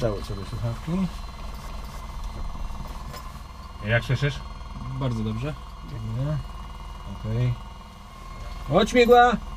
Dały sobie słuchawki. Jak słyszysz? Bardzo dobrze. Okej. Chodź, Migła!